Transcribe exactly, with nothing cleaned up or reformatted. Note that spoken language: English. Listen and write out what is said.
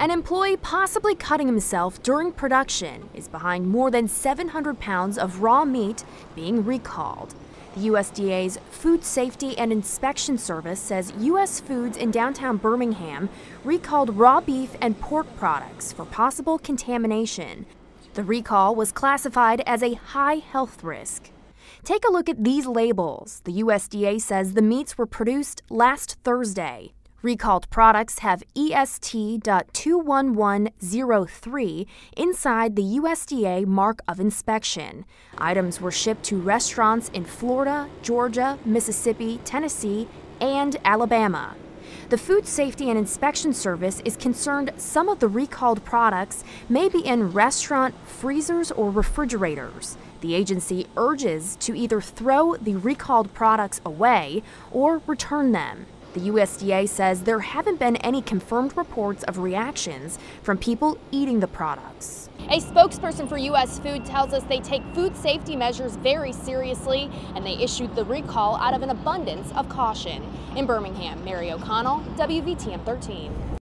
An employee possibly cutting himself during production is behind more than seven hundred pounds of raw meat being recalled. The U S D A's Food Safety and Inspection Service says U S Foods in downtown Birmingham recalled raw beef and pork products for possible contamination. The recall was classified as a high health risk. Take a look at these labels. The U S D A says the meats were produced last Thursday. Recalled products have E S T two one one zero three inside the U S D A mark of inspection. Items were shipped to restaurants in Florida, Georgia, Mississippi, Tennessee, and Alabama. The Food Safety and Inspection Service is concerned some of the recalled products may be in restaurant freezers or refrigerators. The agency urges to either throw the recalled products away or return them. The U S D A says there haven't been any confirmed reports of reactions from people eating the products. A spokesperson for U S Foods tells us they take food safety measures very seriously, and they issued the recall out of an abundance of caution. In Birmingham, Mary O'Connell, W V T M thirteen.